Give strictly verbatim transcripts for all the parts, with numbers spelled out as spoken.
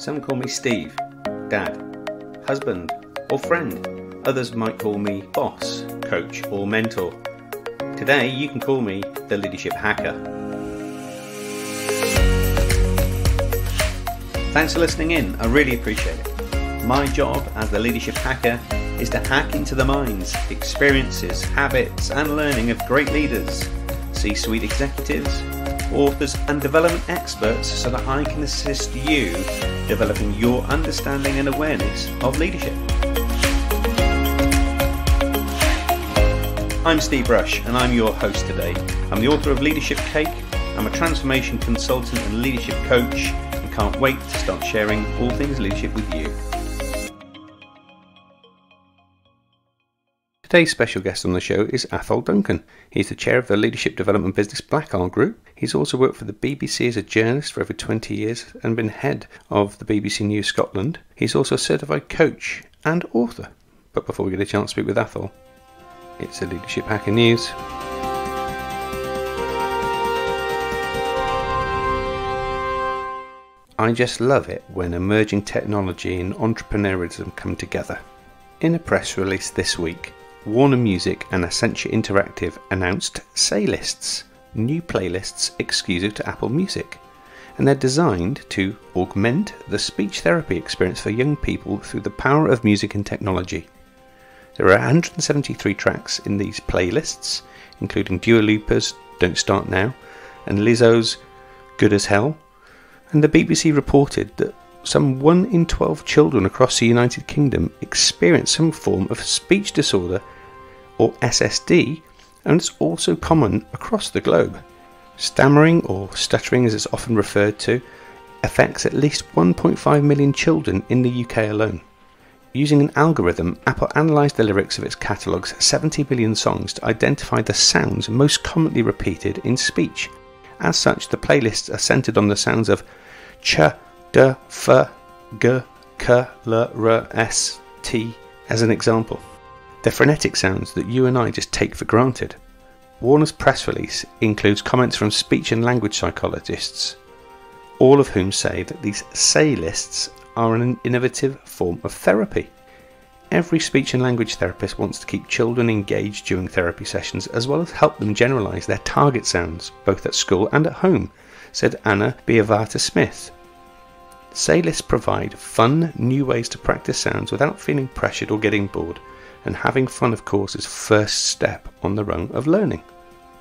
Some call me Steve, Dad, husband or friend. Others might call me boss, coach or mentor. Today you can call me the Leadership Hacker. Thanks for listening in, I really appreciate it. My job as the Leadership Hacker is to hack into the minds, experiences, habits and learning of great leaders, C-suite executives, authors and development experts so that I can assist you developing your understanding and awareness of leadership. I'm Steve Rush and I'm your host today. I'm the author of Leadership Cake, I'm a transformation consultant and leadership coach, and can't wait to start sharing all things leadership with you. Today's special guest on the show is Atholl Duncan. He's the chair of the leadership development business Black Isle Group. He's also worked for the B B C as a journalist for over twenty years and been head of the B B C News Scotland. He's also a certified coach and author. But before we get a chance to speak with Atholl, it's the Leadership Hacker News. I just love it when emerging technology and entrepreneurialism come together. In a press release this week, Warner Music and Accenture Interactive announced Say Lists, new playlists exclusive to Apple Music, and they're designed to augment the speech therapy experience for young people through the power of music and technology. There are one hundred seventy-three tracks in these playlists, including Dua Lipa's Don't Start Now and Lizzo's Good As Hell, and the B B C reported that some one in twelve children across the United Kingdom experience some form of speech disorder or S S D, and it's also common across the globe. Stammering, or stuttering as it's often referred to, affects at least one point five million children in the U K alone. Using an algorithm, Apple analysed the lyrics of its catalogue's seventy billion songs to identify the sounds most commonly repeated in speech. As such, the playlists are centred on the sounds of ch, d, f, g, k, l, r, s, t as an example. They're phonetic sounds that you and I just take for granted. Warner's press release includes comments from speech and language psychologists, all of whom say that these say lists are an innovative form of therapy. Every speech and language therapist wants to keep children engaged during therapy sessions as well as help them generalise their target sounds, both at school and at home, said Anna Biavata-Smith. Say lists provide fun, new ways to practice sounds without feeling pressured or getting bored, and having fun, of course, is first step on the rung of learning.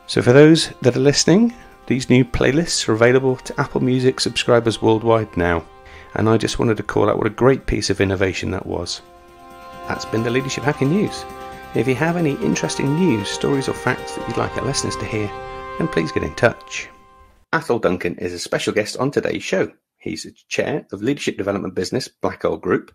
So for those that are listening, these new playlists are available to Apple Music subscribers worldwide now, and I just wanted to call out what a great piece of innovation that was. That's been the Leadership Hacking News. If you have any interesting news, stories or facts that you'd like our listeners to hear, then please get in touch. Atholl Duncan is a special guest on today's show. He's the chair of leadership development business Black Isle Group.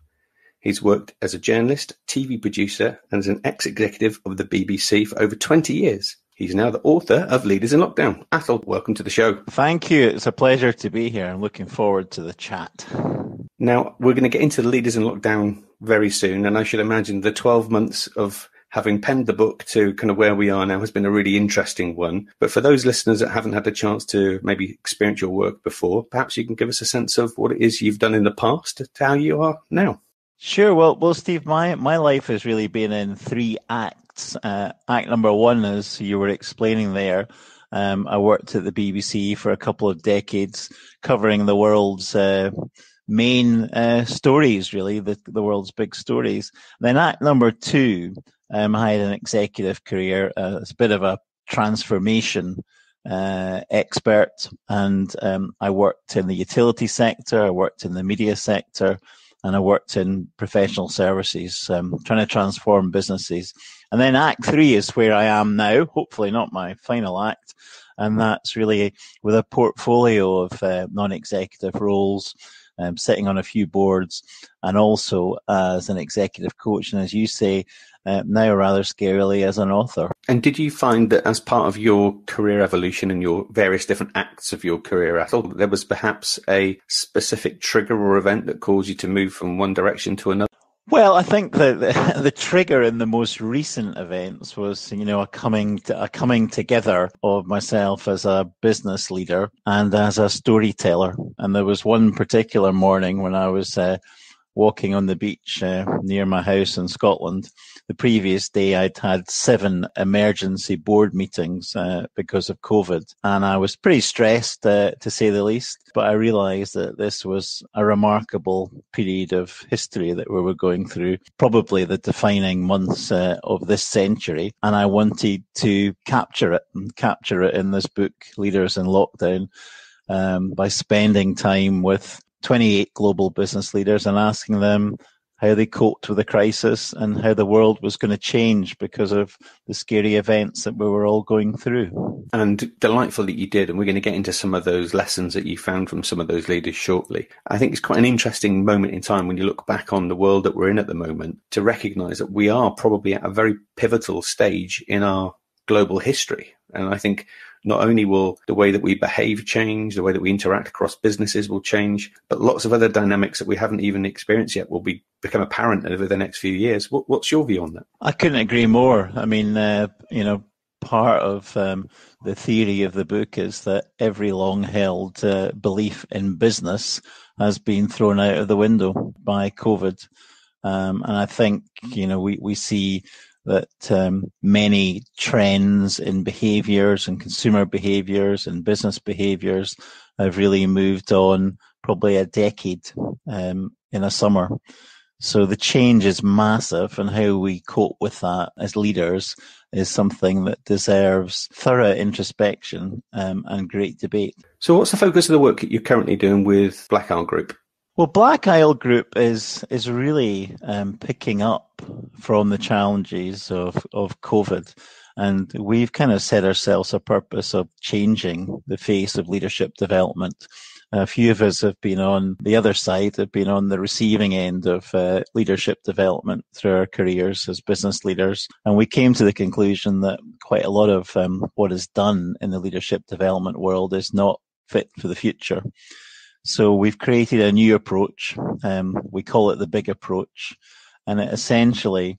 He's worked as a journalist, T V producer, and as an ex-executive of the B B C for over twenty years. He's now the author of Leaders in Lockdown. Atholl, welcome to the show. Thank you. It's a pleasure to be here. I'm looking forward to the chat. Now, we're going to get into the Leaders in Lockdown very soon, and I should imagine the twelve months of having penned the book to kind of where we are now has been a really interesting one. But for those listeners that haven't had the chance to maybe experience your work before, perhaps you can give us a sense of what it is you've done in the past to how you are now. Sure. Well, well, Steve, my, my life has really been in three acts. Uh, act number one, as you were explaining there, um, I worked at the B B C for a couple of decades covering the world's uh, main uh, stories, really, the, the world's big stories. And then act number two, Um, I had an executive career. Uh, it's a bit of a transformation uh, expert, and um, I worked in the utility sector, I worked in the media sector, and I worked in professional services, um, trying to transform businesses. And then Act Three is where I am now, hopefully not my final act, and that's really with a portfolio of uh, non-executive roles, um, sitting on a few boards, and also as an executive coach, and as you say, Uh, now rather scarily as an author. And did you find that as part of your career evolution and your various different acts of your career at all, there was perhaps a specific trigger or event that caused you to move from one direction to another? Well, I think the, the the trigger in the most recent events was, you know, a coming to, a coming together of myself as a business leader and as a storyteller. And there was one particular morning when I was uh, walking on the beach uh, near my house in Scotland. The previous day, I'd had seven emergency board meetings uh, because of COVID, and I was pretty stressed, uh, to say the least. But I realised that this was a remarkable period of history that we were going through, probably the defining months uh, of this century, and I wanted to capture it, and capture it in this book, Leaders in Lockdown, um, by spending time with twenty-eight global business leaders and asking them how they coped with the crisis and how the world was going to change because of the scary events that we were all going through. And delightful that you did. And we're going to get into some of those lessons that you found from some of those leaders shortly. I think it's quite an interesting moment in time when you look back on the world that we're in at the moment to recognise that we are probably at a very pivotal stage in our global history. And I think not only will the way that we behave change, the way that we interact across businesses will change, but lots of other dynamics that we haven't even experienced yet will be become apparent over the next few years. What, what's your view on that? I couldn't agree more. I mean, uh, you know, part of um, the theory of the book is that every long-held uh, belief in business has been thrown out of the window by COVID. Um, and I think, you know, we, we see that um, many trends in behaviours and consumer behaviours and business behaviours have really moved on probably a decade um, in a summer. So the change is massive, and how we cope with that as leaders is something that deserves thorough introspection um, and great debate. So what's the focus of the work that you're currently doing with Black Isle Group? Well, Black Isle Group is is really um, picking up from the challenges of, of COVID. And we've kind of set ourselves a purpose of changing the face of leadership development. A few of us have been on the other side, have been on the receiving end of uh, leadership development through our careers as business leaders. And we came to the conclusion that quite a lot of um, what is done in the leadership development world is not fit for the future. So we've created a new approach. Um, we call it the big approach, and it essentially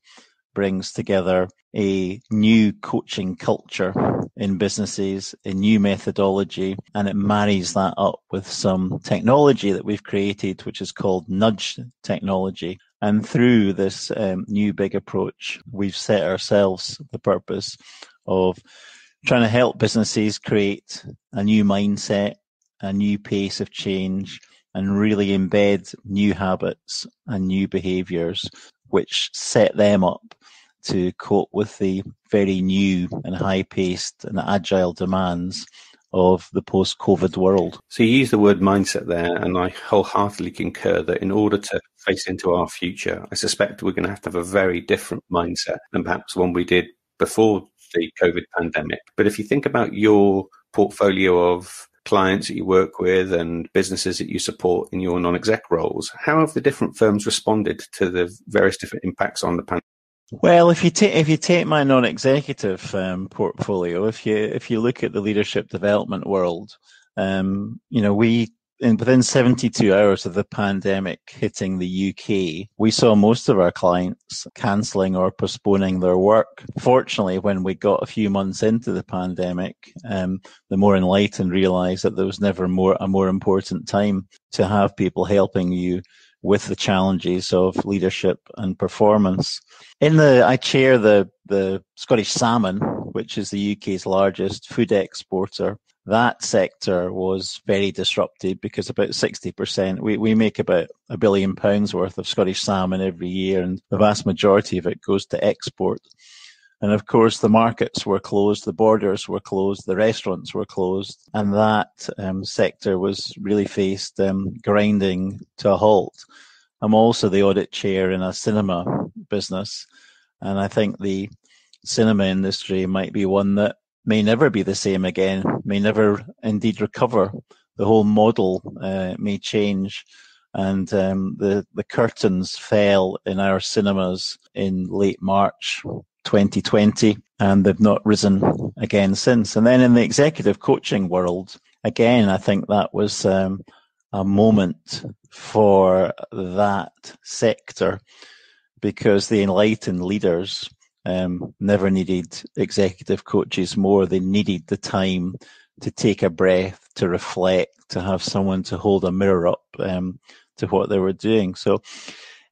brings together a new coaching culture in businesses, a new methodology, and it marries that up with some technology that we've created, which is called nudge technology. And through this um, new big approach, we've set ourselves the purpose of trying to help businesses create a new mindset, a new pace of change, and really embed new habits and new behaviours which set them up to cope with the very new and high-paced and agile demands of the post-COVID world. So you use the word mindset there, and I wholeheartedly concur that in order to face into our future, I suspect we're going to have to have a very different mindset than perhaps one we did before the COVID pandemic. But if you think about your portfolio of clients that you work with and businesses that you support in your non-exec roles, how have the different firms responded to the various different impacts on the pandemic? Well, if you take if you take my non-executive um, portfolio, if you if you look at the leadership development world, um, you know we in, within seventy-two hours of the pandemic hitting the U K, we saw most of our clients cancelling or postponing their work. Fortunately, when we got a few months into the pandemic, um, the more enlightened realised that there was never more a more important time to have people helping you with the challenges of leadership and performance. In the, I chair the the Scottish Salmon, which is the U K's largest food exporter. That sector was very disrupted because about sixty percent, we, we make about a billion pounds worth of Scottish salmon every year, and the vast majority of it goes to export. And of course, the markets were closed, the borders were closed, the restaurants were closed, and that um, sector was really faced um, grinding to a halt. I'm also the audit chair in a cinema business, and I think the cinema industry might be one that may never be the same again, may never indeed recover. The whole model uh, may change. And um, the, the curtains fell in our cinemas in late March twenty twenty, and they've not risen again since. And then in the executive coaching world, again, I think that was um, a moment for that sector because the enlightened leaders um, never needed executive coaches more. They needed the time to take a breath, to reflect, to have someone to hold a mirror up um, to what they were doing. So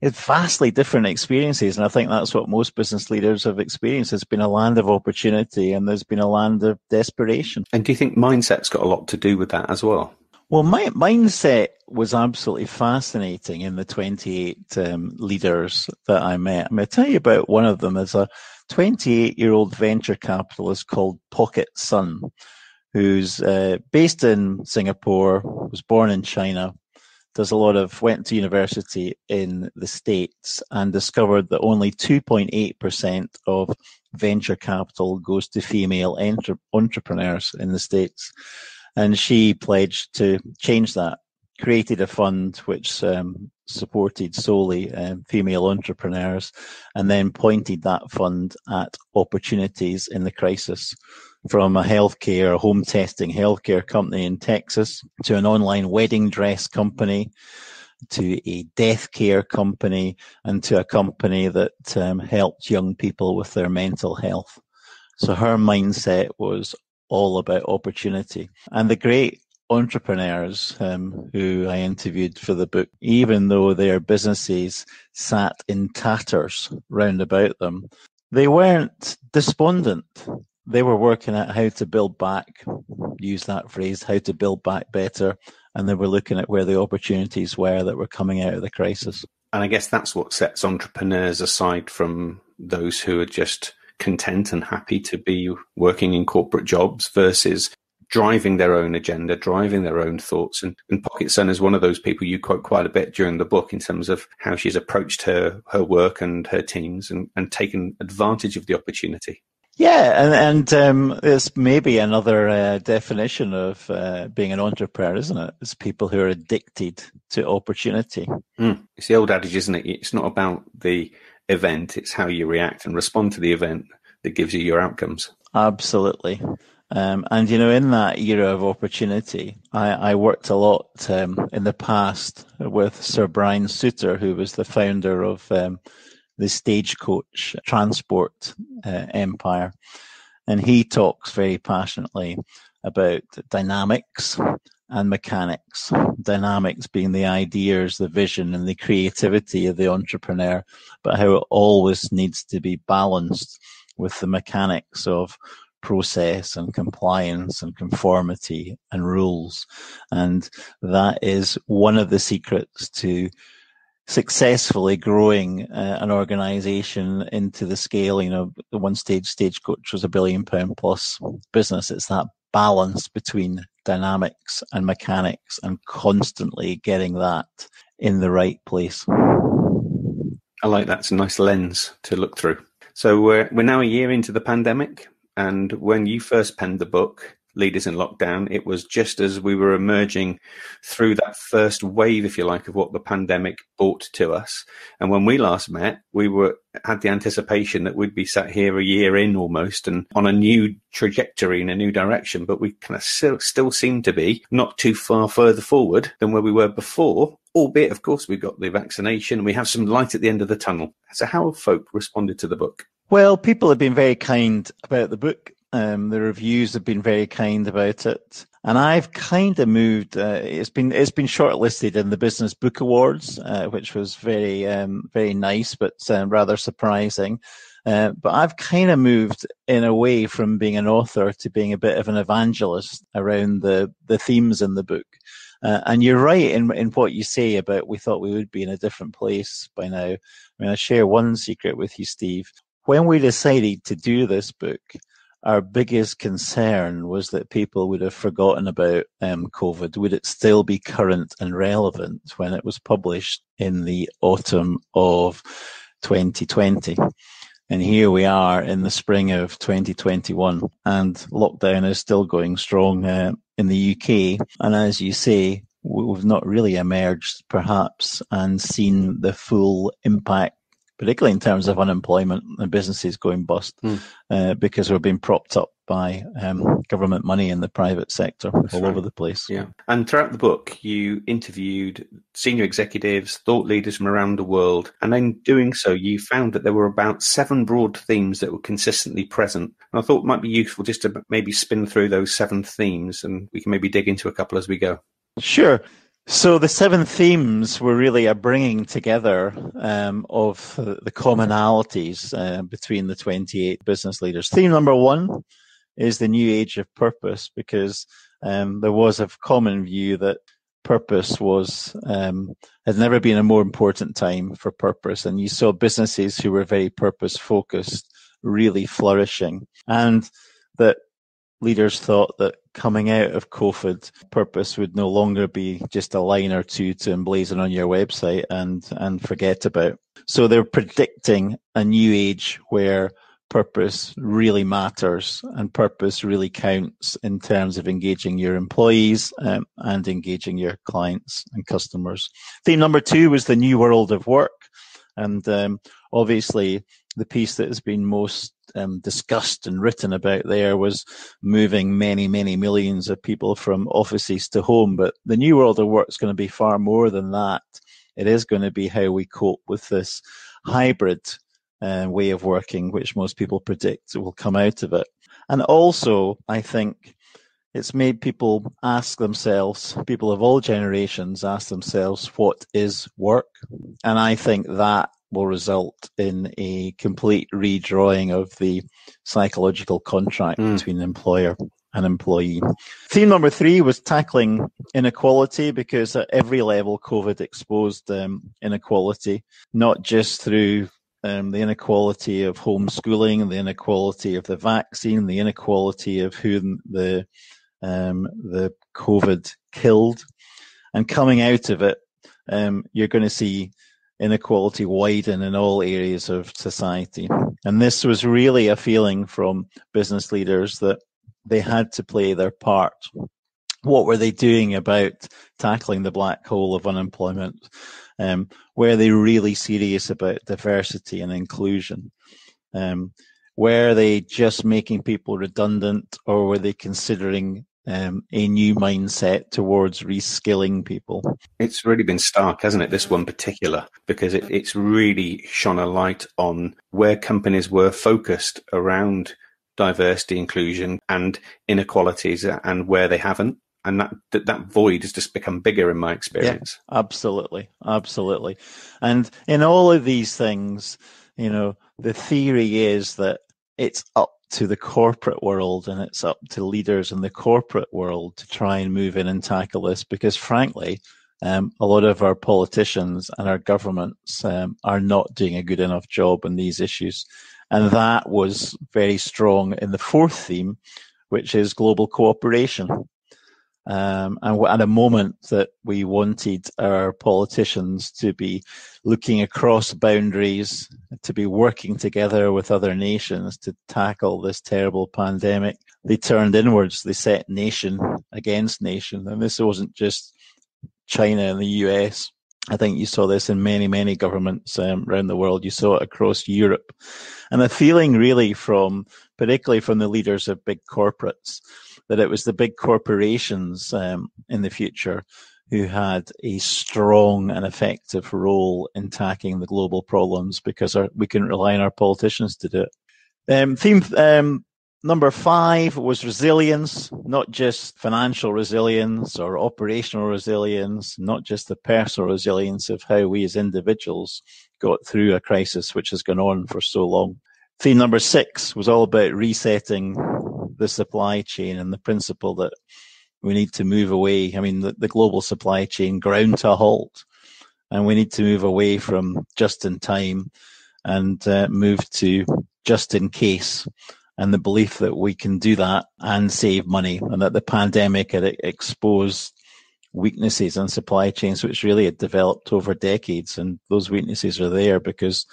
it's vastly different experiences. And I think that's what most business leaders have experienced. It's been a land of opportunity and there's been a land of desperation. And do you think mindset's got a lot to do with that as well? Well, my mindset was absolutely fascinating in the twenty-eight um, leaders that I met. I'm going to tell you about one of them. There's a twenty-eight-year-old venture capitalist called Pocket Sun, who's uh, based in Singapore, was born in China, does a lot of, went to university in the States and discovered that only two point eight percent of venture capital goes to female entre- entrepreneurs in the States. And she pledged to change that, created a fund which um, supported solely um, female entrepreneurs, and then pointed that fund at opportunities in the crisis, from a healthcare, a home testing healthcare company in Texas, to an online wedding dress company, to a death care company, and to a company that um, helped young people with their mental health. So her mindset was all about opportunity. And the great entrepreneurs um, who I interviewed for the book, even though their businesses sat in tatters round about them, they weren't despondent. They were working at how to build back, use that phrase, how to build back better. And they were looking at where the opportunities were that were coming out of the crisis. And I guess that's what sets entrepreneurs aside from those who are just content and happy to be working in corporate jobs versus driving their own agenda, driving their own thoughts. And, and Pocket Sun is one of those people you quote quite a bit during the book in terms of how she's approached her, her work and her teams and, and taken advantage of the opportunity. Yeah, and, and um, it's maybe another uh, definition of uh, being an entrepreneur, isn't it? It's people who are addicted to opportunity. Mm. It's the old adage, isn't it? It's not about the event, it's how you react and respond to the event that gives you your outcomes. Absolutely. Um, and, you know, in that era of opportunity, I, I worked a lot um, in the past with Sir Brian Souter, who was the founder of Um, the Stagecoach transport uh, empire. And he talks very passionately about dynamics and mechanics. Dynamics being the ideas, the vision and the creativity of the entrepreneur, but how it always needs to be balanced with the mechanics of process and compliance and conformity and rules. And that is one of the secrets to successfully growing uh, an organization into the scale, you know, the one stage Stagecoach was a billion pound plus business. It's that balance between dynamics and mechanics and constantly getting that in the right place. I like that. It's a nice lens to look through. So we're, we're now a year into the pandemic. And when you first penned the book, Leaders in Lockdown, it was just as we were emerging through that first wave, if you like, of what the pandemic brought to us. And when we last met, we were had the anticipation that we'd be sat here a year in almost and on a new trajectory in a new direction. But we kind of still, still seem to be not too far further forward than where we were before, albeit, of course, we got the vaccination and we have some light at the end of the tunnel. So how have folk responded to the book? Well, people have been very kind about the book. Um, the reviews have been very kind about it. And I've kind of moved, uh, it's been it's been shortlisted in the Business Book Awards, uh, which was very, um, very nice, but uh, rather surprising. Uh, but I've kind of moved in a way from being an author to being a bit of an evangelist around the, the themes in the book. Uh, and you're right in, in what you say about we thought we would be in a different place by now. I mean, I share one secret with you, Steve. When we decided to do this book, our biggest concern was that people would have forgotten about um, COVID. Would it still be current and relevant when it was published in the autumn of twenty twenty? And here we are in the spring of twenty twenty-one, and lockdown is still going strong uh, in the U K. And as you say, we've not really emerged, perhaps, and seen the full impact particularly in terms of unemployment and businesses going bust, mm. uh, because we're being propped up by um, government money in the private sector That's all right. over the place. Yeah. And throughout the book, you interviewed senior executives, thought leaders from around the world. And in doing so, you found that there were about seven broad themes that were consistently present. And I thought it might be useful just to maybe spin through those seven themes, and we can maybe dig into a couple as we go. Sure. So the seven themes were really a bringing together um, of the commonalities uh, between the twenty-eight business leaders. Theme number one is the new age of purpose, because um, there was a common view that purpose was, um, had never been a more important time for purpose. And you saw businesses who were very purpose focused really flourishing, and that leaders thought that coming out of COVID, purpose would no longer be just a line or two to emblazon on your website and, and forget about. So they're predicting a new age where purpose really matters and purpose really counts in terms of engaging your employees um, and engaging your clients and customers. Theme number two was the new world of work. And um, obviously, the piece that has been most um, discussed and written about there was moving many, many millions of people from offices to home. But the new world of work is going to be far more than that. It is going to be how we cope with this hybrid uh, way of working, which most people predict will come out of it. And also, I think it's made people ask themselves, people of all generations ask themselves, what is work? And I think that will result in a complete redrawing of the psychological contract mm. between employer and employee. Theme number three was tackling inequality, because at every level, COVID exposed um, inequality, not just through um, the inequality of homeschooling, the inequality of the vaccine, the inequality of who the um, the COVID killed. And coming out of it, um, you're going to see inequality widen in all areas of society. And this was really a feeling from business leaders that they had to play their part. What were they doing about tackling the black hole of unemployment? Um, were they really serious about diversity and inclusion? Um, were they just making people redundant, or were they considering Um, a new mindset towards reskilling people? It's really been stark, hasn't it, this one particular, because it, it's really shone a light on where companies were focused around diversity, inclusion and inequalities, and where they haven't. And that, that, that void has just become bigger in my experience. Yeah, absolutely. Absolutely. And in all of these things, you know, the theory is that it's up to the corporate world, and it's up to leaders in the corporate world to try and move in and tackle this, because frankly, um, a lot of our politicians and our governments um, are not doing a good enough job on these issues. And that was very strong in the fourth theme, which is global cooperation. Um, and at a moment that we wanted our politicians to be looking across boundaries, to be working together with other nations to tackle this terrible pandemic, they turned inwards. They set nation against nation. And this wasn't just China and the U S. I think you saw this in many, many governments um, around the world. You saw it across Europe. And a feeling really from, particularly from the leaders of big corporates, that it was the big corporations um, in the future who had a strong and effective role in tackling the global problems, because our, we couldn't rely on our politicians to do it. Um, theme um, number five was resilience, not just financial resilience or operational resilience, not just the personal resilience of how we as individuals got through a crisis which has gone on for so long. Theme number six was all about resetting the supply chain, and the principle that we need to move away. I mean, the, the global supply chain ground to a halt, and we need to move away from just in time and uh, move to just in case, and the belief that we can do that and save money, and that the pandemic had exposed weaknesses in supply chains, which really had developed over decades. And those weaknesses are there because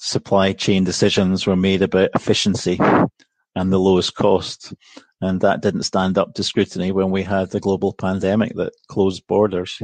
supply chain decisions were made about efficiency and the lowest cost. And that didn't stand up to scrutiny when we had the global pandemic that closed borders.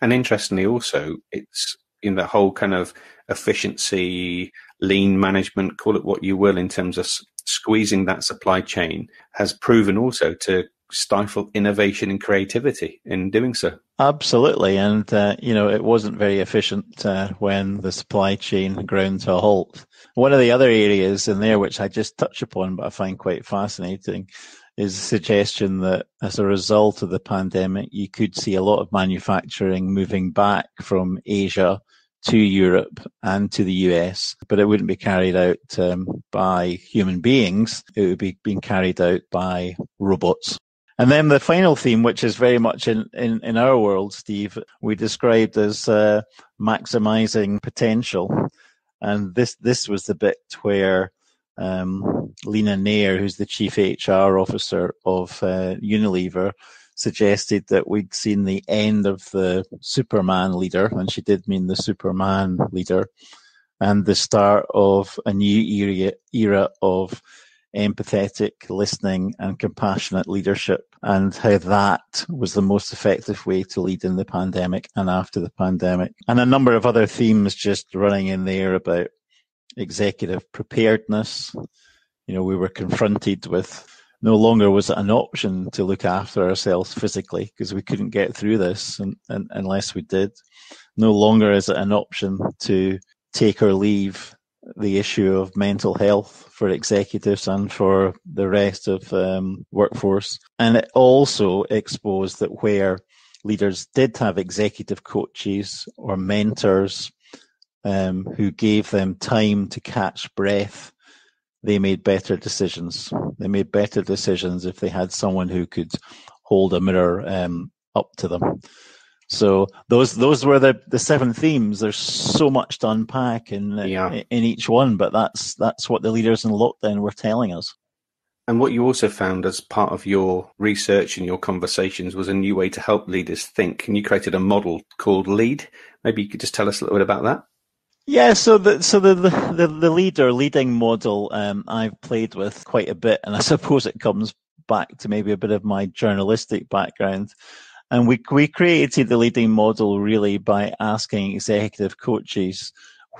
And interestingly also, it's in the whole kind of efficiency, lean management, call it what you will, in terms of squeezing that supply chain, has proven also to stifle innovation and creativity in doing so. Absolutely. And, uh, you know, it wasn't very efficient uh, when the supply chain ground to a halt. One of the other areas in there, which I just touched upon, but I find quite fascinating, is the suggestion that as a result of the pandemic, you could see a lot of manufacturing moving back from Asia to Europe and to the U S, but it wouldn't be carried out um, by human beings. It would be being carried out by robots. And then the final theme, which is very much in, in, in our world, Steve, we described as uh, maximizing potential. And this, this was the bit where um, Lena Nair, who's the chief H R officer of uh, Unilever, suggested that we'd seen the end of the Superman leader, and she did mean the Superman leader, and the start of a new era, era of empathetic listening and compassionate leadership, and how that was the most effective way to lead in the pandemic and after the pandemic. And a number of other themes just running in there about executive preparedness. You know, we were confronted with, no longer was it an option to look after ourselves physically because we couldn't get through this and, and, unless we did. No longer is it an option to take or leave the issue of mental health for executives and for the rest of um, workforce. And it also exposed that where leaders did have executive coaches or mentors um, who gave them time to catch breath, they made better decisions. They made better decisions if they had someone who could hold a mirror um, up to them. So those those were the, the seven themes. There's so much to unpack in, yeah. in in each one, but that's that's what the leaders in lockdown were telling us. And what you also found as part of your research and your conversations was a new way to help leaders think. And you created a model called LEAD. Maybe you could just tell us a little bit about that. Yeah, so the so the the, the leader leading model um, I've played with quite a bit, and I suppose it comes back to maybe a bit of my journalistic background. And we we created the leading model really by asking executive coaches,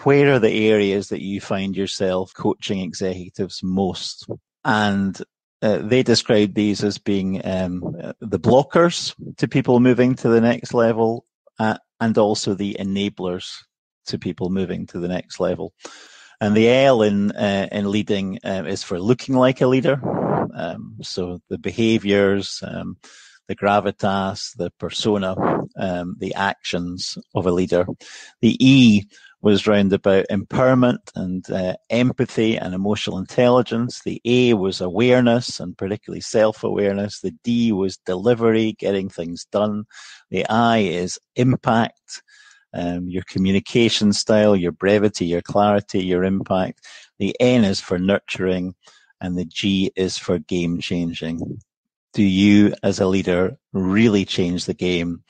where are the areas that you find yourself coaching executives most? And uh, they described these as being um, the blockers to people moving to the next level, uh, and also the enablers to people moving to the next level. And the L in uh, in leading uh, is for looking like a leader. Um, so the behaviors, um, the gravitas, the persona, um, the actions of a leader. The E was round about empowerment and uh, empathy and emotional intelligence. The A was awareness, and particularly self-awareness. The D was delivery, getting things done. The I is impact. Um, your communication style, your brevity, your clarity, your impact. The N is for nurturing, and the G is for game changing. Do you, as a leader, really change the game,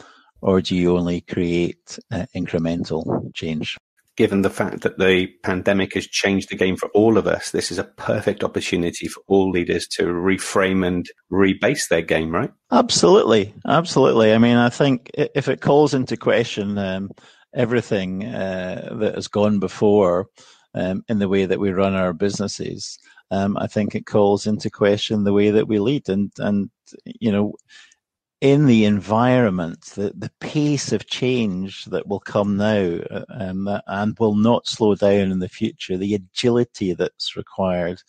or do you only create uh, incremental change? Given the fact that the pandemic has changed the game for all of us, this is a perfect opportunity for all leaders to reframe and rebase their game, right? Absolutely. Absolutely. I mean, I think if it calls into question um, everything uh, that has gone before um, in the way that we run our businesses, um, I think it calls into question the way that we lead. And, and you know, in the environment, the, the pace of change that will come now um, and will not slow down in the future, the agility that's required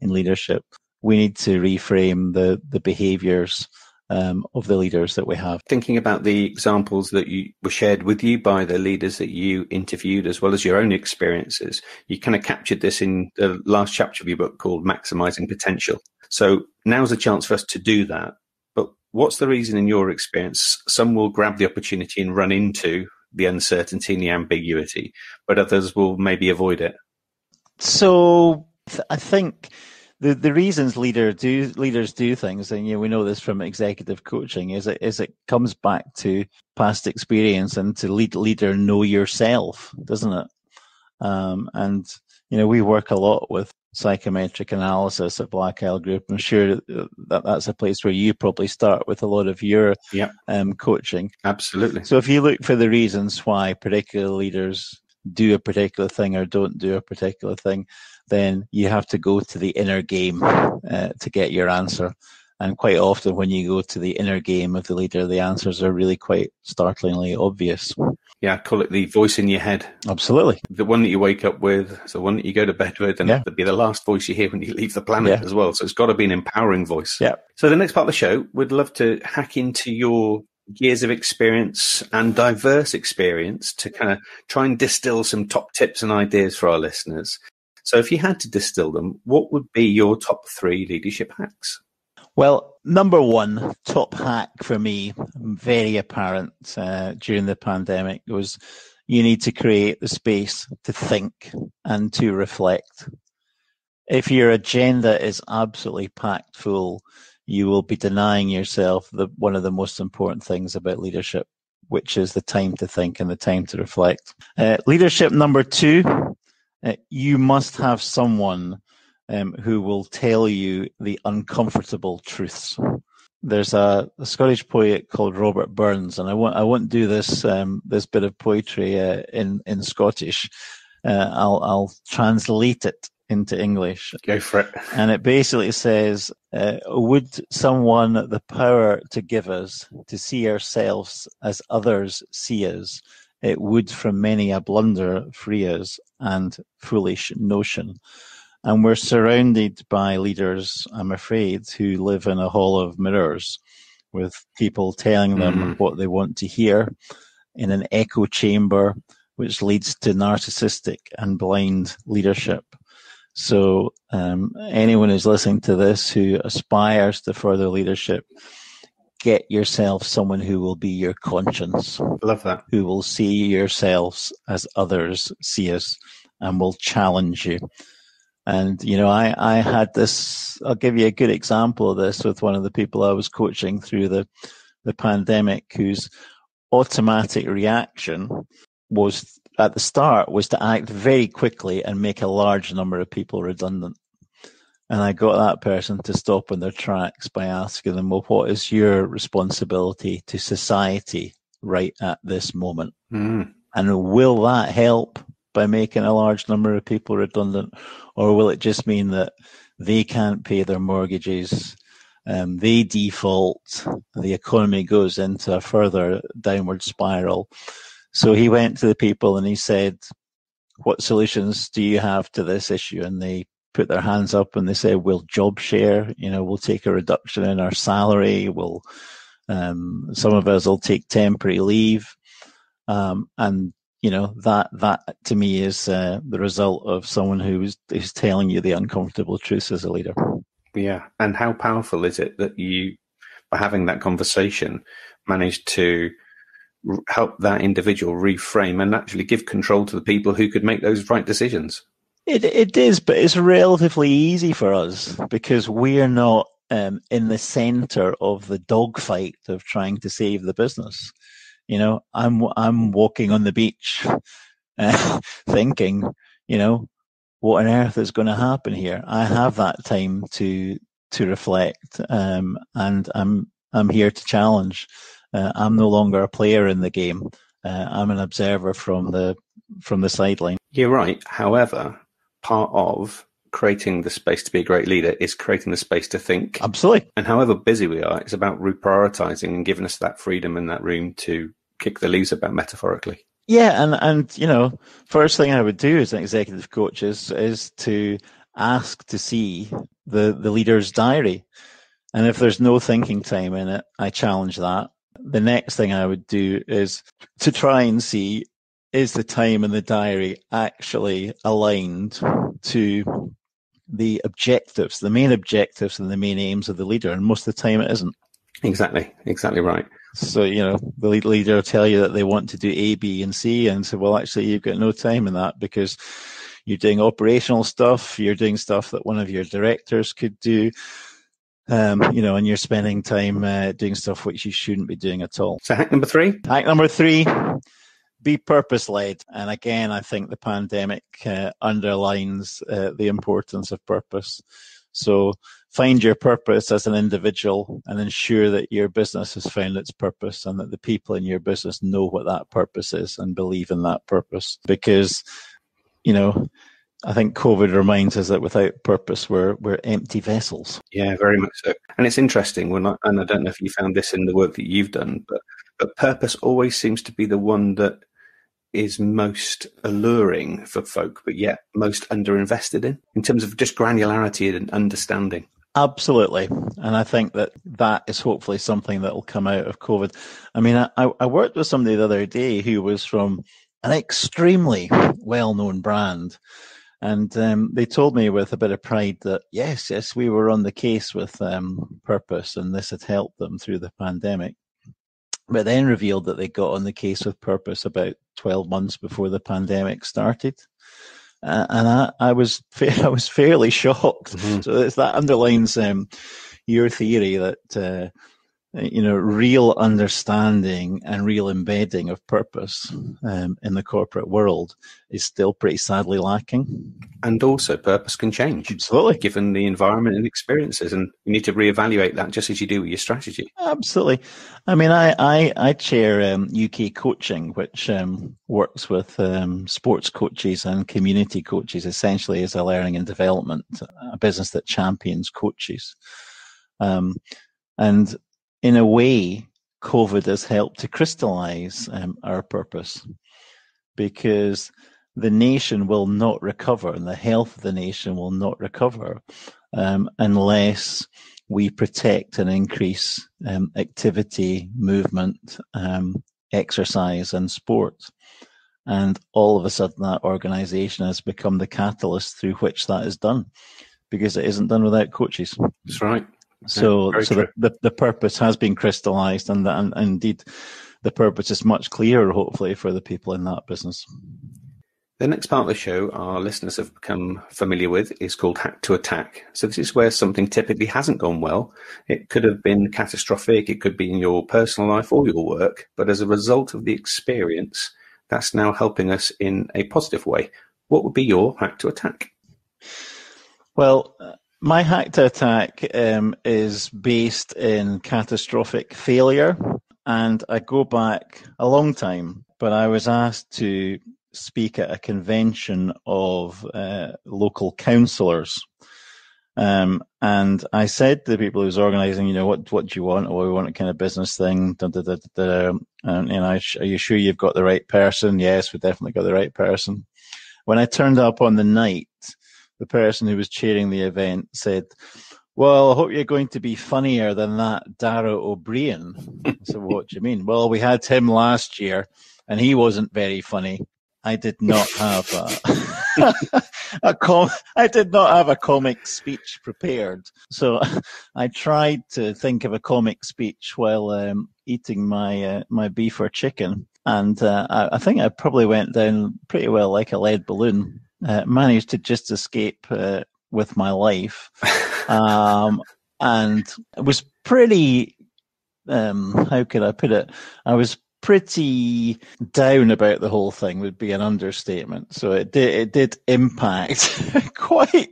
in leadership, we need to reframe the, the behaviours um, of the leaders that we have. Thinking about the examples that you were shared with you by the leaders that you interviewed, as well as your own experiences, you kind of captured this in the last chapter of your book called Maximising Potential. So now's the chance for us to do that. What's the reason, in your experience, some will grab the opportunity and run into the uncertainty and the ambiguity, but others will maybe avoid it? So th- I think the, the reasons leader do, leaders do things, and you know, we know this from executive coaching, is it, is it comes back to past experience and to lead leader know yourself, doesn't it? Um, and, you know, we work a lot with psychometric analysis at Black Isle Group. I'm sure that that's a place where you probably start with a lot of your yep. um, coaching. Absolutely. So if you look for the reasons why particular leaders do a particular thing or don't do a particular thing, then you have to go to the inner game uh, to get your answer. And quite often when you go to the inner game of the leader, the answers are really quite startlingly obvious. Yeah, I call it the voice in your head. Absolutely. The one that you wake up with, the one that you go to bed with, and yeah. it'll be the last voice you hear when you leave the planet yeah. as well. So it's got to be an empowering voice. Yeah. So the next part of the show, we'd love to hack into your years of experience and diverse experience to kind of try and distill some top tips and ideas for our listeners. So if you had to distill them, what would be your top three leadership hacks? Well, number one, top hack for me, very apparent uh, during the pandemic, was you need to create the space to think and to reflect. If your agenda is absolutely packed full, you will be denying yourself the, one of the most important things about leadership, which is the time to think and the time to reflect. Uh, leadership number two, uh, you must have someone Um, who will tell you the uncomfortable truths. There's a, a Scottish poet called Robert Burns, and I won't, I won't do this um, this bit of poetry uh, in in Scottish. Uh, I'll I'll translate it into English. Go for it. And it basically says, uh, "Would someone the power to give us to see ourselves as others see us? It would from many a blunder free us and foolish notion." And we're surrounded by leaders, I'm afraid, who live in a hall of mirrors with people telling them mm. what they want to hear in an echo chamber, which leads to narcissistic and blind leadership. So um, anyone who's listening to this who aspires to further leadership, get yourself someone who will be your conscience. Love that. Who will see yourselves as others see us and will challenge you. And, you know, I, I had this, I'll give you a good example of this with one of the people I was coaching through the, the pandemic, whose automatic reaction was at the start was to act very quickly and make a large number of people redundant. And I got that person to stop in their tracks by asking them, well, what is your responsibility to society right at this moment? Mm. And will that help by making a large number of people redundant, or will it just mean that they can't pay their mortgages, um, they default, the economy goes into a further downward spiral? So he went to the people and he said, what solutions do you have to this issue? And they put their hands up and they said, we'll job share, you know, we'll take a reduction in our salary, we'll, um, some of us will take temporary leave, um, and you know, that, that to me is uh, the result of someone who is, is telling you the uncomfortable truths as a leader. Yeah. And how powerful is it that you, by having that conversation, managed to help that individual reframe and actually give control to the people who could make those right decisions? It It is, but it's relatively easy for us because we're not um, in the center of the dogfight of trying to save the business. You know, I'm I'm walking on the beach uh, thinking, you know, what on earth is going to happen here? I have that time to to reflect um, and I'm I'm here to challenge. Uh, I'm no longer a player in the game. Uh, I'm an observer from the from the sideline. You're right. However, part of creating the space to be a great leader is creating the space to think. Absolutely. And however busy we are, it's about reprioritizing and giving us that freedom and that room to kick the leaves about, metaphorically. Yeah. And, and you know, first thing I would do as an executive coach is, is to ask to see the, the leader's diary. And if there's no thinking time in it, I challenge that. The next thing I would do is to try and see, is the time in the diary actually aligned to the objectives, the main objectives and the main aims of the leader? And most of the time it isn't. Exactly. Exactly right. So, you know, the leader will tell you that they want to do A, B and C and say, well, actually, you've got no time in that because you're doing operational stuff. You're doing stuff that one of your directors could do, um, you know, and you're spending time uh, doing stuff which you shouldn't be doing at all. So hack number three. Hack number three. be purpose-led. And again, I think the pandemic uh, underlines uh, the importance of purpose. So find your purpose as an individual and ensure that your business has found its purpose and that the people in your business know what that purpose is and believe in that purpose. Because, you know, I think COVID reminds us that without purpose, we're we're empty vessels. Yeah, very much so. And it's interesting, when I, and I don't know if you found this in the work that you've done, but, but purpose always seems to be the one that is most alluring for folk, but yet most underinvested in, in terms of just granularity and understanding. Absolutely. And I think that that is hopefully something that will come out of COVID. I mean, I, I worked with somebody the other day who was from an extremely well-known brand. And um, they told me with a bit of pride that, yes, yes, we were on the case with um, purpose, and this had helped them through the pandemic. But then revealed that they got on the case with purpose about twelve months before the pandemic started. Uh, and I, I was fa- I was fairly shocked. Mm-hmm. So it's, that underlines um, your theory that, uh, you know, real understanding and real embedding of purpose um, in the corporate world is still pretty sadly lacking. And also purpose can change. Absolutely. Given the environment and experiences, and you need to reevaluate that just as you do with your strategy. Absolutely. I mean, I, I, I chair um, U K Coaching, which um, works with um, sports coaches and community coaches, essentially as a learning and development, a business that champions coaches. Um, and in a way, COVID has helped to crystallize um, our purpose, because the nation will not recover and the health of the nation will not recover um, unless we protect and increase um, activity, movement, um, exercise and sport. And all of a sudden that organization has become the catalyst through which that is done, because it isn't done without coaches. That's right. So, yeah, so the, the, the purpose has been crystallized, and, the, and, and indeed the purpose is much clearer, hopefully, for the people in that business. The next part of the show our listeners have become familiar with is called Hack to Attack. So this is where something typically hasn't gone well. It could have been catastrophic. It could be in your personal life or your work. But as a result of the experience, that's now helping us in a positive way. What would be your hack to attack? Well, uh, my hack to attack um, is based in catastrophic failure, and I go back a long time, but I was asked to speak at a convention of uh, local councillors, um, and I said to the people who was organising, you know, what what do you want? Oh, we want a kind of business thing. Da, da, da, da, da. And you know, are you sure you've got the right person? Yes, we definitely got the right person. When I turned up on the night, the person who was chairing the event said, well, I hope you're going to be funnier than that Dara O'Briain. I said, well, what do you mean? Well, we had him last year and he wasn't very funny. I did not have a, a com- I did not have a comic speech prepared. So I tried to think of a comic speech while um, eating my uh, my beef or chicken. And uh, I, I think I probably went down pretty well like a lead balloon. Uh, managed to just escape uh, with my life, um, and it was pretty, um, how could I put it? I was pretty down about the whole thing would be an understatement. So it did, it did impact quite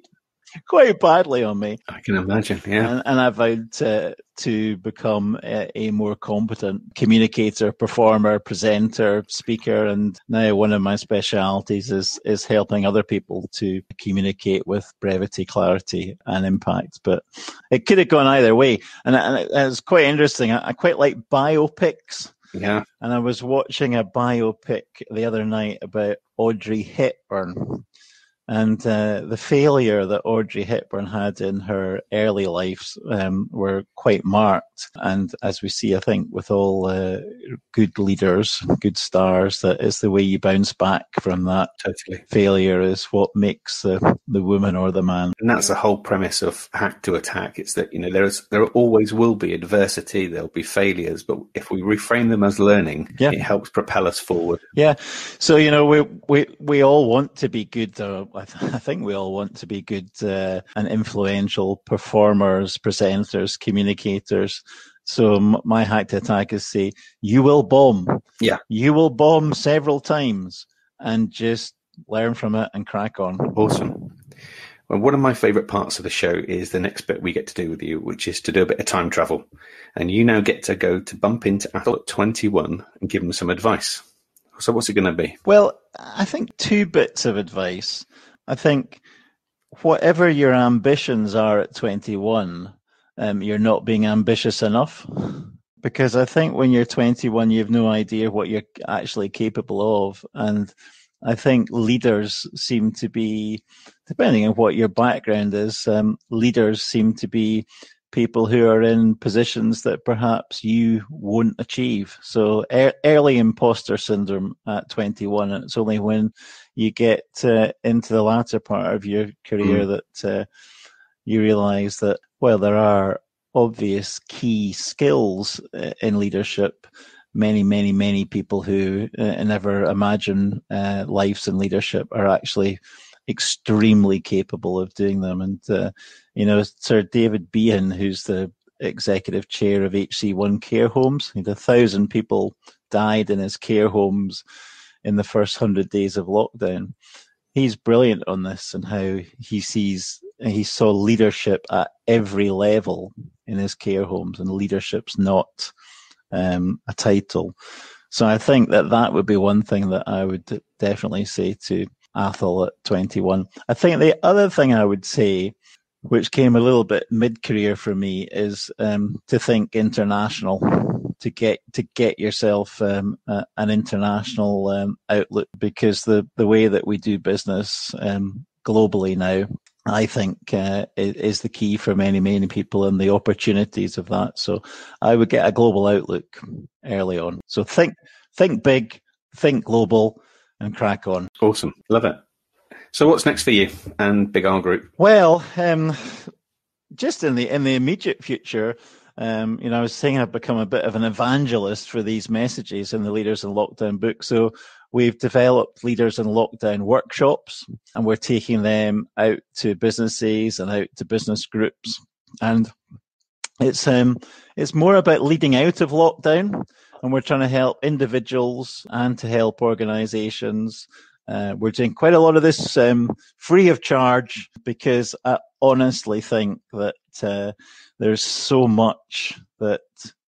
quite badly on me. I can imagine, yeah. And, and I vowed to, to become a, a more competent communicator, performer, presenter, speaker. And now one of my specialities is, is helping other people to communicate with brevity, clarity and impact. But it could have gone either way. And, and it, it's quite interesting. I, I quite like biopics. Yeah. And I was watching a biopic the other night about Audrey Hepburn. And uh, the failure that Audrey Hepburn had in her early lives um, were quite marked. And as we see, I think, with all uh, good leaders, good stars, that is the way you bounce back from that totally. Failure is what makes uh, the woman or the man. And that's the whole premise of Hack to Attack. It's that, you know, there is there always will be adversity, there'll be failures, but if we reframe them as learning, yeah. It helps propel us forward. Yeah. So, you know, we we, we all want to be good, uh, I, th- I think we all want to be good uh, and influential performers, presenters, communicators. So my hack to attack is say, you will bomb. Yeah. You will bomb several times and just learn from it and crack on. Awesome. Well, one of my favourite parts of the show is the next bit we get to do with you, which is to do a bit of time travel. And you now get to go to bump into Atholl at twenty-one and give them some advice. So what's it going to be? Well, I think two bits of advice. I think whatever your ambitions are at twenty-one, um, you're not being ambitious enough. Because I think when you're twenty-one, you have no idea what you're actually capable of. And I think leaders seem to be, depending on what your background is, um, leaders seem to be people who are in positions that perhaps you won't achieve. So er- early imposter syndrome at twenty-one, and it's only when you get uh, into the latter part of your career mm. that uh, you realise that, well, there are obvious key skills in leadership. Many, many, many people who uh, never imagine uh, lives in leadership are actually extremely capable of doing them. And, uh, you know, Sir David Behan, who's the executive chair of H C one care homes, he had a thousand people died in his care homes in the first hundred days of lockdown. He's brilliant on this and how he sees, he saw leadership at every level in his care homes, and leadership's not Um, a title. So I think that that would be one thing that I would definitely say to Atholl at twenty-one. I think the other thing I would say, which came a little bit mid-career for me, is um, to think international, to get to get yourself um, uh, an international um, outlook, because the, the way that we do business um, globally now, I think uh, is the key for many, many people and the opportunities of that. So I would get a global outlook early on. So think think big, think global, and crack on. Awesome. Love it. So what's next for you and Big Isle Group? Well, um, just in the in the immediate future, um, you know, I was saying I've become a bit of an evangelist for these messages in the Leaders in Lockdown book. So we've developed Leaders in Lockdown workshops, and we're taking them out to businesses and out to business groups. And it's um, it's more about leading out of lockdown, and we're trying to help individuals and to help organisations. Uh, we're doing quite a lot of this um, free of charge, because I honestly think that uh, there's so much that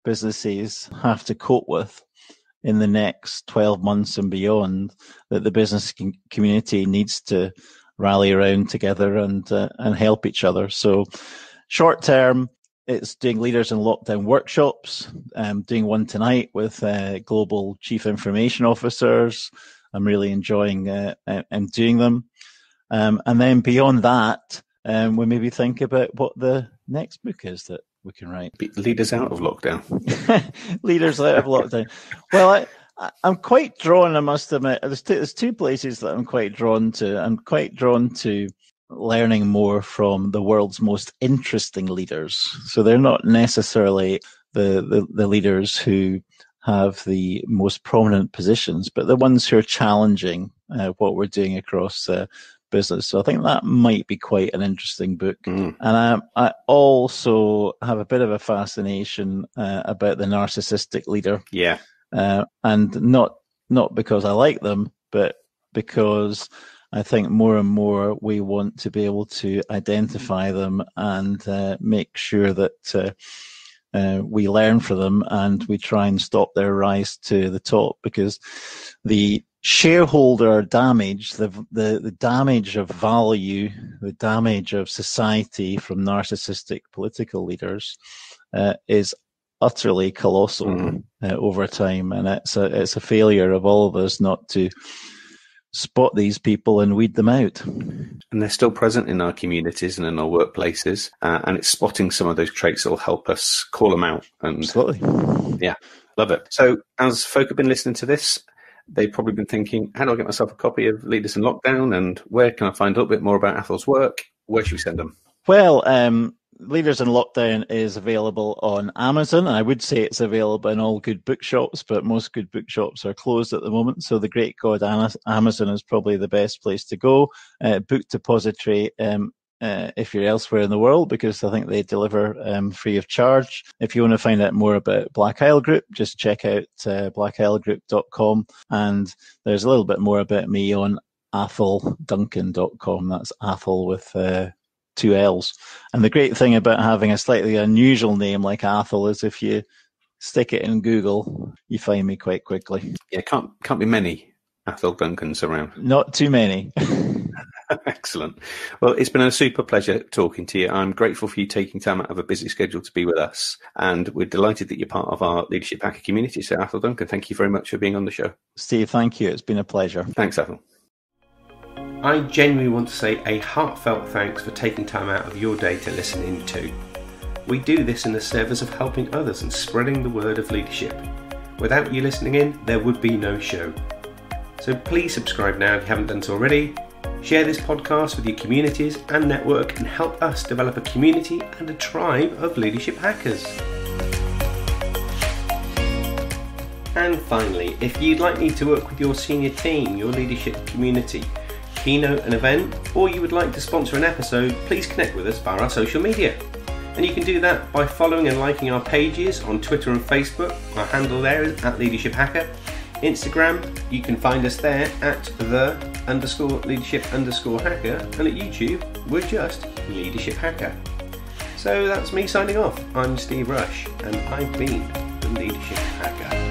businesses have to cope with in the next twelve months and beyond, that the business community needs to rally around together and uh, and help each other. So short term, it's doing Leaders in Lockdown workshops. I'm doing one tonight with uh, global chief information officers. I'm really enjoying uh, and doing them. Um, and then beyond that, um, we maybe think about what the next book is that we can write. Leaders out of lockdown. Leaders out of lockdown. Well, I, I, I'm quite drawn, I must admit. There's two, there's two places that I'm quite drawn to. I'm quite drawn to learning more from the world's most interesting leaders. So they're not necessarily the, the, the leaders who have the most prominent positions, but the ones who are challenging uh, what we're doing across uh, business. So I think that might be quite an interesting book. Mm. And I, I also have a bit of a fascination uh, about the narcissistic leader. Yeah. Uh, and not not because I like them, but because I think more and more we want to be able to identify them and uh, make sure that uh, uh, we learn from them and we try and stop their rise to the top, because the shareholder damage, the, the the damage of value, the damage of society from narcissistic political leaders uh, is utterly colossal mm. uh, over time, and it's a it's a failure of all of us not to spot these people and weed them out. And they're still present in our communities and in our workplaces, uh, and it's spotting some of those traits that will help us call them out. And absolutely, yeah, love it. So as folk have been listening to this, they've probably been thinking, how do I get myself a copy of Leaders in Lockdown, and where can I find a little bit more about Atholl's work? Where should we send them? Well, um, Leaders in Lockdown is available on Amazon. I would say it's available in all good bookshops, but most good bookshops are closed at the moment. So the great God Amazon is probably the best place to go. Uh, Book Depository um, uh, if you're elsewhere in the world, because I think they deliver um, free of charge. If you want to find out more about Black Isle Group, just check out uh, black isle group dot com. And there's a little bit more about me on athold duncan dot com. That's Atholl with uh, two L's. And the great thing about having a slightly unusual name like Atholl is if you stick it in Google, you find me quite quickly. Yeah, can't can't be many Atholl Duncans around. Not too many. Excellent. Well, it's been a super pleasure talking to you. I'm grateful for you taking time out of a busy schedule to be with us. And we're delighted that you're part of our Leadership Hacker community. So, Atholl Duncan, thank you very much for being on the show. Steve, thank you. It's been a pleasure. Thanks, Atholl. I genuinely want to say a heartfelt thanks for taking time out of your day to listen in to. We do this in the service of helping others and spreading the word of leadership. Without you listening in, there would be no show. So please subscribe now if you haven't done so already. Share this podcast with your communities and network and help us develop a community and a tribe of leadership hackers. And finally, if you'd like me to work with your senior team, your leadership community, keynote an event, or you would like to sponsor an episode, please connect with us via our social media. And you can do that by following and liking our pages on Twitter and Facebook. Our handle there is at Leadership Hacker. Instagram, you can find us there at the underscore leadership underscore hacker, and at YouTube we're just Leadership Hacker. So that's me signing off. I'm Steve Rush, and I've been the Leadership Hacker.